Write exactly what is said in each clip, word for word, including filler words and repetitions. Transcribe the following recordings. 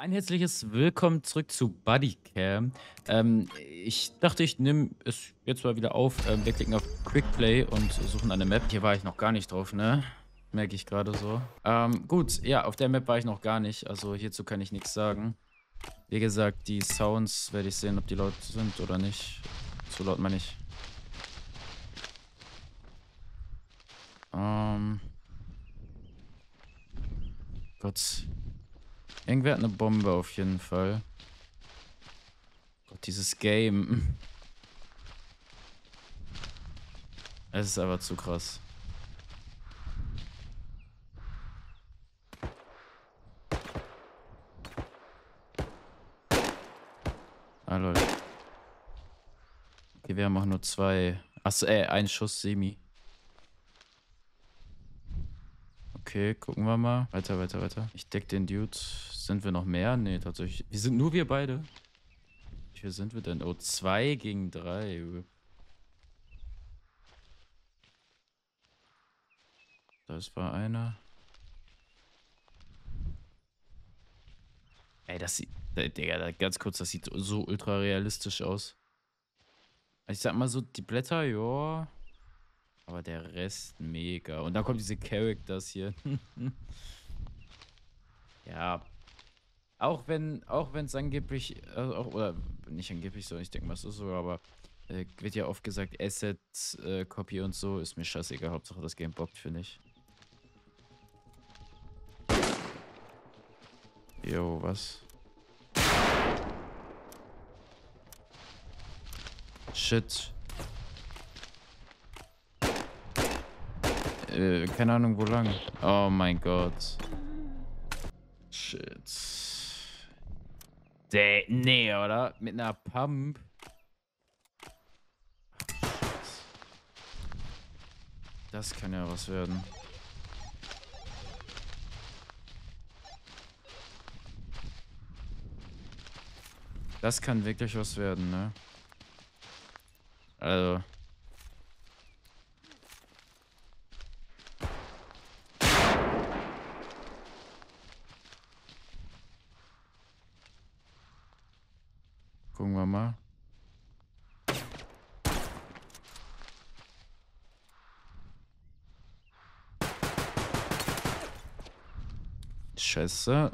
Ein herzliches Willkommen zurück zu Bodycam. Ähm, ich dachte, ich nehme es jetzt mal wieder auf. Ähm, wir klicken auf Quick Play und suchen eine Map. Hier war ich noch gar nicht drauf, ne? Merke ich gerade so. Ähm, gut, ja, auf der Map war ich noch gar nicht. Also hierzu kann ich nichts sagen. Wie gesagt, die Sounds werde ich sehen, ob die laut sind oder nicht. Zu laut meine ich. Ähm. Gott. Irgendwer hat eine Bombe auf jeden Fall. Gott, dieses Game. Es ist aber zu krass. Ah, Leute. Okay, wir haben auch nur zwei. Achso, äh, ein Schuss Semi. Okay, gucken wir mal. Weiter, weiter, weiter. Ich deck den Dude. Sind wir noch mehr? Nee, tatsächlich. Wir sind nur wir beide. Hier sind wir denn? Oh, zwei gegen drei. Da ist war einer. Ey, das sieht... Digga, ganz kurz, das sieht so ultra realistisch aus. Ich sag mal so, die Blätter, ja... Aber der Rest mega. Und dann kommen diese Characters hier. Ja. Auch wenn auch wenn es angeblich, also auch, oder nicht angeblich, sondern ich denke mal, es ist so, aber äh, wird ja oft gesagt, Asset, äh, Copy und so, ist mir scheißegal. Hauptsache das Game bockt, finde ich. Jo, was? Shit. Keine Ahnung, wo lang. Oh mein Gott. Shit. De nee, oder? Mit einer Pump. Das kann ja was werden. Das kann wirklich was werden, ne? Also... Gucken wir mal. Scheiße.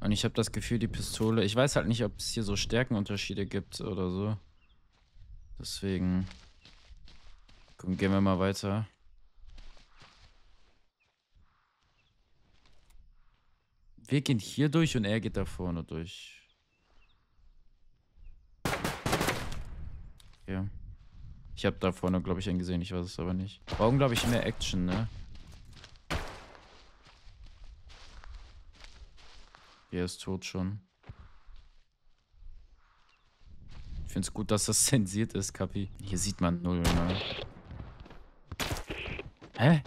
Und ich habe das Gefühl, die Pistole... Ich weiß halt nicht, ob es hier so Stärkenunterschiede gibt oder so. Deswegen... Komm, gehen wir mal weiter. Wir gehen hier durch und er geht da vorne durch. Ja. Ich habe da vorne, glaube ich, einen gesehen. Ich weiß es aber nicht. Brauchen, glaube ich, mehr Action, ne? Er ist tot schon. Ich finde es gut, dass das zensiert ist, Kapi. Hier sieht man null, ne? Hä?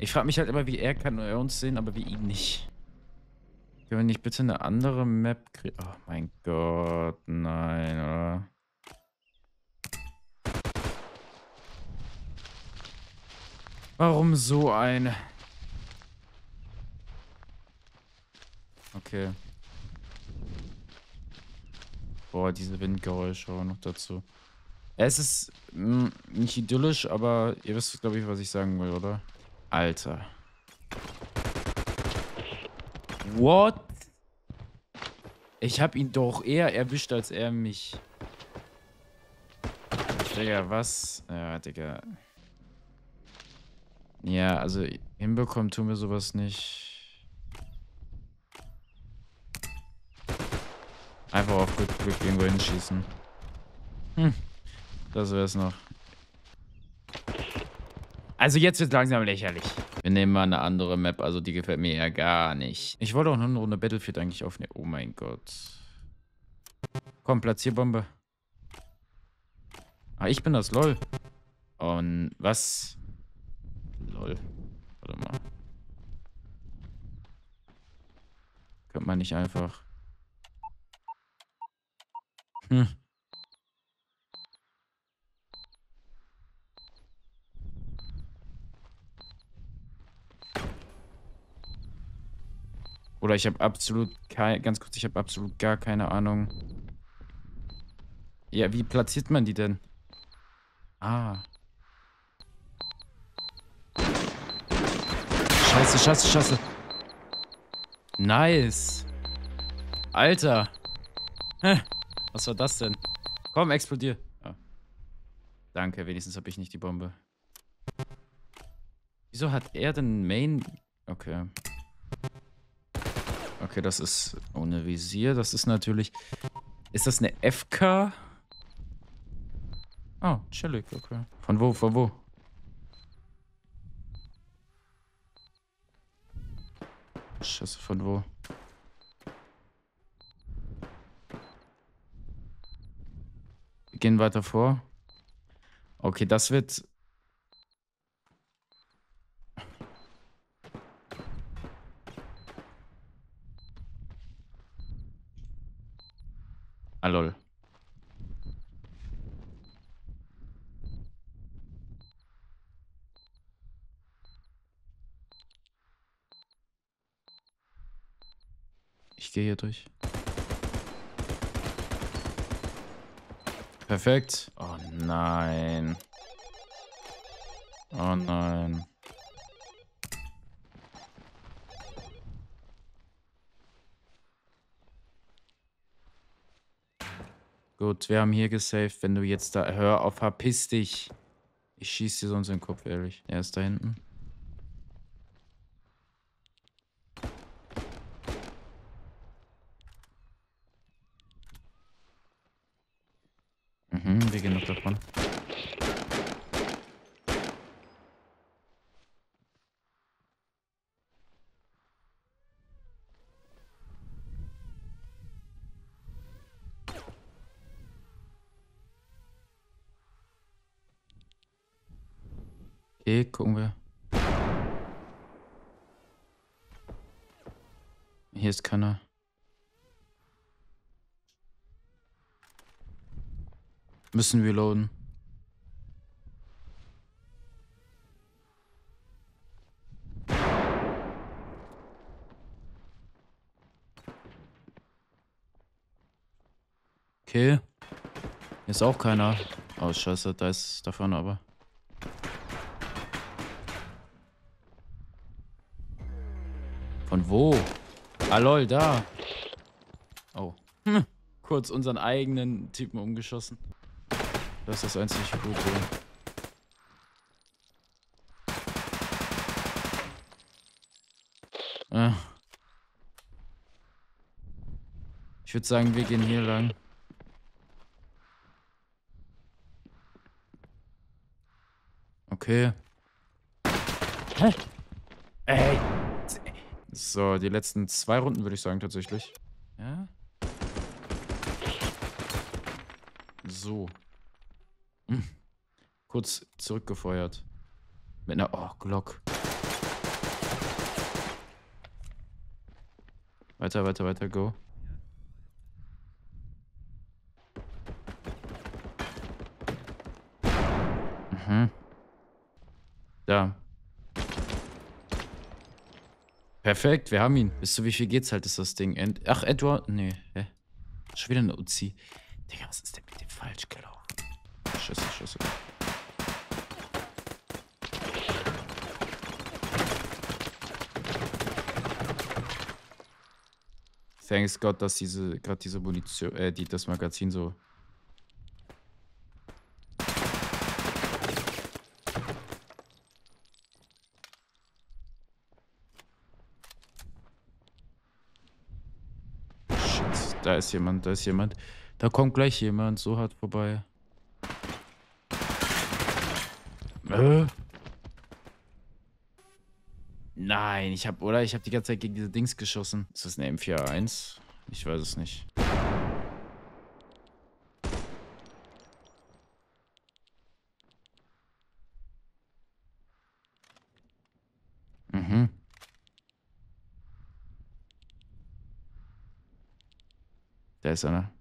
Ich frage mich halt immer, wie er kann er uns sehen, aber wie ihn nicht. Können wir nicht bitte eine andere Map kriegen? Oh mein Gott, nein, oder? Warum so eine? Okay. Boah, diese Windgeräusche auch noch dazu. Es ist mh, nicht idyllisch, aber ihr wisst, glaube ich, was ich sagen will, oder? Alter. What? Ich hab ihn doch eher erwischt, als er mich. Digga, was? Ja, Digga. Ja, also hinbekommen tun wir sowas nicht. Einfach auf gut Glück irgendwo hinschießen. Hm, das wär's noch. Also jetzt wird's langsam lächerlich. Wir nehmen mal eine andere Map, also die gefällt mir ja gar nicht. Ich wollte auch noch eine Runde Battlefield eigentlich aufnehmen. Oh mein Gott. Komm, platzier Bombe. Ah, ich bin das, lol. Und was? Lol. Warte mal. Könnte man nicht einfach. Hm. Oder ich habe absolut kein, ganz kurz, ich habe absolut gar keine Ahnung. Ja, wie platziert man die denn? Ah. Scheiße, scheiße, scheiße. Nice. Alter. Hä? Was war das denn? Komm, explodier. Ah. Danke, wenigstens habe ich nicht die Bombe. Wieso hat er den Main... Okay. Okay, das ist ohne Visier. Das ist natürlich... Ist das eine F K? Oh, chillig, okay. Von wo, von wo? Scheiße, von wo? Wir gehen weiter vor. Okay, das wird... Ah, lol. Ich gehe hier durch. Perfekt. Oh nein. Oh nein. Gut, wir haben hier gesaved. Wenn du jetzt da... Hör auf, verpiss dich. Ich schieß dir sonst in den Kopf, ehrlich. Er ist da hinten. Mhm, wir gehen noch davon. Okay, gucken wir. Hier ist keiner. Müssen wir loaden. Okay. Hier ist auch keiner. Oh, scheiße, da ist da vorne aber. Von wo? Ah lol, da. Oh. Hm. Kurz unseren eigenen Typen umgeschossen. Das ist das einzig Gute. Ah. Ich würde sagen, wir gehen hier lang. Okay. Hä? Ey. So, die letzten zwei Runden würde ich sagen, tatsächlich. Ja? So. Hm. Kurz zurückgefeuert. Mit einer... Oh, Glock. Weiter, weiter, weiter, go. Mhm. Da. Perfekt, wir haben ihn. Wisst ihr, wie viel geht's halt, ist das Ding? End Ach, Edward? Nee, hä? Schon wieder eine Uzi. Digga, was ist denn mit dem falsch gelaufen? Scheiße, scheiße. Thanks Gott, dass diese, gerade diese Munition, äh, die, das Magazin so... Da ist jemand, da ist jemand. Da kommt gleich jemand, so hart vorbei. Äh? Nein, ich hab, oder? Ich hab die ganze Zeit gegen diese Dings geschossen. Ist das eine M vier A eins? Ich weiß es nicht. Da ist einer.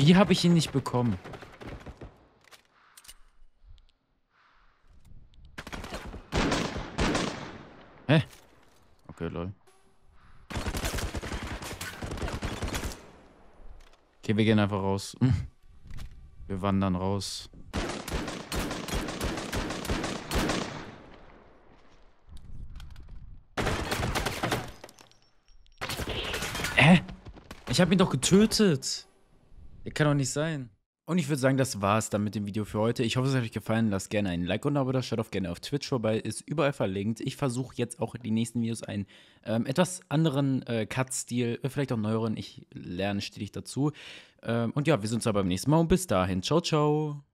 Wie habe ich ihn nicht bekommen? Hä? Okay, lol. Okay, wir gehen einfach raus. Wir wandern raus. Hä? Ich habe ihn doch getötet. Das kann doch nicht sein. Und ich würde sagen, das war's dann mit dem Video für heute. Ich hoffe, es hat euch gefallen. Lasst gerne einen Like und ein Abo da. Schaut auch gerne auf Twitch vorbei. Ist überall verlinkt. Ich versuche jetzt auch in den nächsten Videos einen ähm, etwas anderen äh, Cut-Stil, vielleicht auch neueren. Ich lerne stetig dazu. Ähm, und ja, wir sehen uns aber beim nächsten Mal. Und bis dahin. Ciao, ciao.